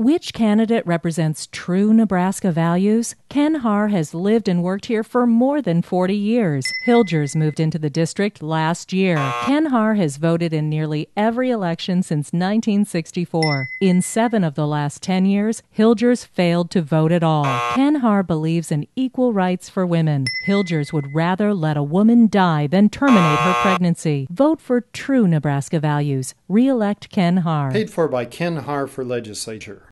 Which candidate represents true Nebraska values? Ken Haar has lived and worked here for more than 40 years. Hilgers moved into the district last year. Ken Haar has voted in nearly every election since 1964. In 7 of the last 10 years, Hilgers failed to vote at all. Ken Haar believes in equal rights for women. Hilgers would rather let a woman die than terminate her pregnancy. Vote for true Nebraska values. Re-elect Ken Haar. Paid for by Ken Haar for Legislature.